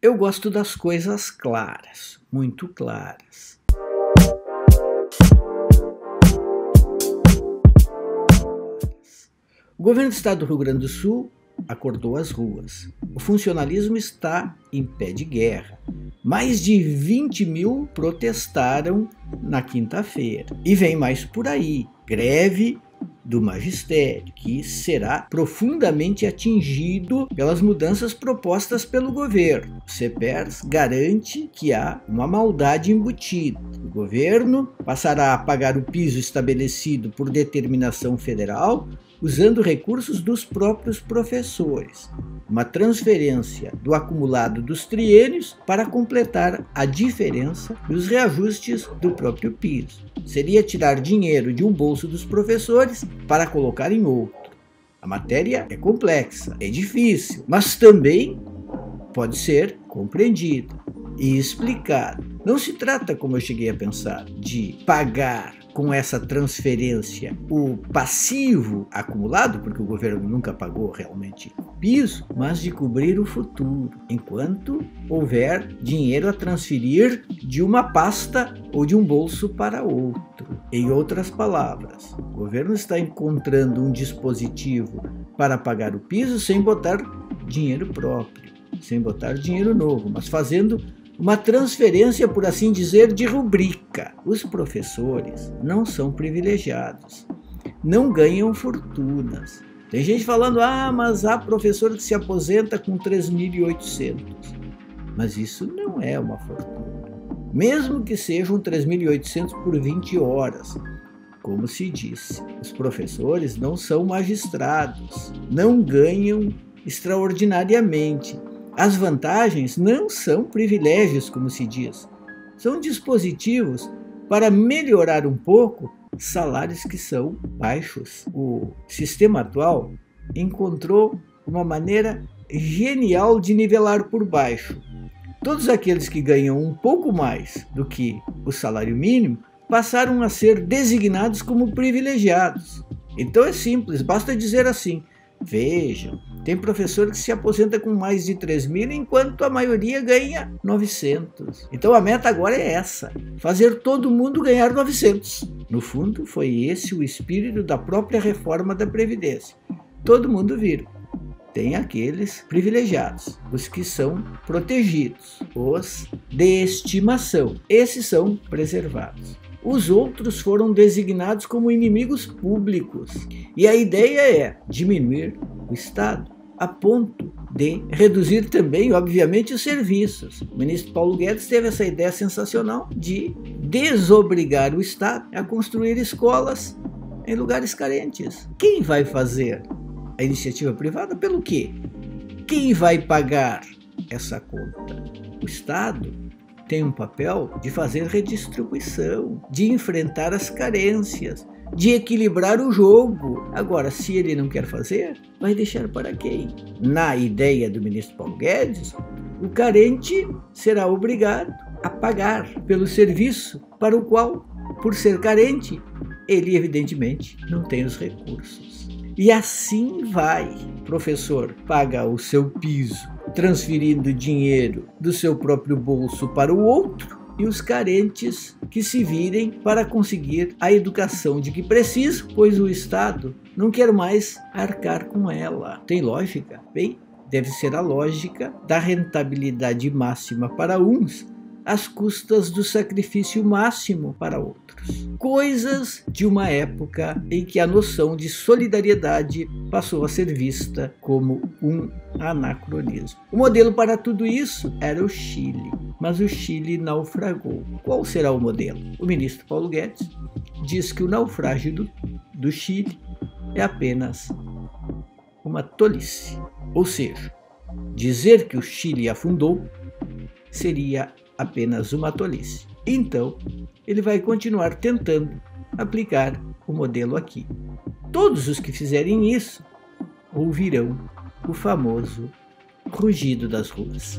Eu gosto das coisas claras, muito claras. O governo do estado do Rio Grande do Sul acordou as ruas. O funcionalismo está em pé de guerra. Mais de 20 mil protestaram na quinta-feira. E vem mais por aí, greve do magistério, que será profundamente atingido pelas mudanças propostas pelo governo. O CPERS garante que há uma maldade embutida. O governo passará a pagar o piso estabelecido por determinação federal, usando recursos dos próprios professores. Uma transferência do acumulado dos triênios para completar a diferença e os reajustes do próprio piso. Seria tirar dinheiro de um bolso dos professores para colocar em outro. A matéria é complexa, é difícil, mas também pode ser compreendida e explicada. Não se trata, como eu cheguei a pensar, de pagar com essa transferência o passivo acumulado, porque o governo nunca pagou realmente o piso, mas de cobrir o futuro, enquanto houver dinheiro a transferir de uma pasta ou de um bolso para outro. Em outras palavras, o governo está encontrando um dispositivo para pagar o piso sem botar dinheiro próprio, sem botar dinheiro novo, mas fazendo uma transferência, por assim dizer, de rubrica. Os professores não são privilegiados, não ganham fortunas. Tem gente falando, mas há professor que se aposenta com 3.800. Mas isso não é uma fortuna. Mesmo que sejam 3.800 por 20 horas, como se disse, os professores não são magistrados, não ganham extraordinariamente. As vantagens não são privilégios, como se diz. São dispositivos para melhorar um pouco salários que são baixos. O sistema atual encontrou uma maneira genial de nivelar por baixo. Todos aqueles que ganham um pouco mais do que o salário mínimo passaram a ser designados como privilegiados. Então é simples, basta dizer assim: vejam, tem professor que se aposenta com mais de 3.000, enquanto a maioria ganha 900. Então a meta agora é essa, fazer todo mundo ganhar 900. No fundo, foi esse o espírito da própria reforma da Previdência. Todo mundo vira. Tem aqueles privilegiados, os que são protegidos, os de estimação. Esses são preservados. Os outros foram designados como inimigos públicos. E a ideia é diminuir o Estado, a ponto de reduzir também, obviamente, os serviços. O ministro Paulo Guedes teve essa ideia sensacional de desobrigar o Estado a construir escolas em lugares carentes. Quem vai fazer? A iniciativa privada? Pelo quê? Quem vai pagar essa conta? O Estado tem um papel de fazer redistribuição, de enfrentar as carências, de equilibrar o jogo. Agora, se ele não quer fazer, vai deixar para quem? Na ideia do ministro Paulo Guedes, o carente será obrigado a pagar pelo serviço para o qual, por ser carente, ele evidentemente não tem os recursos. E assim vai. O professor paga o seu piso, transferindo dinheiro do seu próprio bolso para o outro, e os carentes que se virem para conseguir a educação de que precisa, pois o Estado não quer mais arcar com ela. Tem lógica? Bem, deve ser a lógica da rentabilidade máxima para uns, às custas do sacrifício máximo para outros. Coisas de uma época em que a noção de solidariedade passou a ser vista como um anacronismo. O modelo para tudo isso era o Chile, mas o Chile naufragou. Qual será o modelo? O ministro Paulo Guedes diz que o naufrágio do Chile é apenas uma tolice. Ou seja, dizer que o Chile afundou seria apenas uma tolice. Então, ele vai continuar tentando aplicar o modelo aqui. Todos os que fizerem isso ouvirão o famoso rugido das ruas.